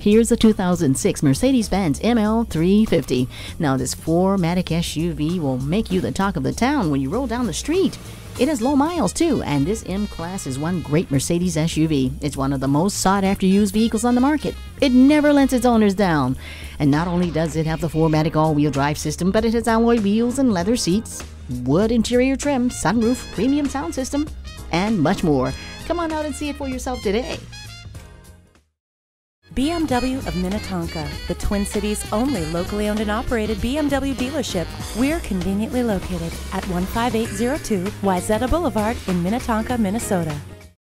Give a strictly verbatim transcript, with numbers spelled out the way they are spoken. Here's the two thousand six Mercedes-Benz M L three fifty. Now this four matic S U V will make you the talk of the town when you roll down the street. It has low miles too, and this M-Class is one great Mercedes S U V. It's one of the most sought-after used vehicles on the market. It never lets its owners down. And not only does it have the four matic all-wheel drive system, but it has alloy wheels and leather seats, wood interior trim, sunroof, premium sound system, and much more. Come on out and see it for yourself today. B M W of Minnetonka, the Twin Cities' only locally owned and operated B M W dealership. We're conveniently located at one five eight zero two Wayzata Boulevard in Minnetonka, Minnesota.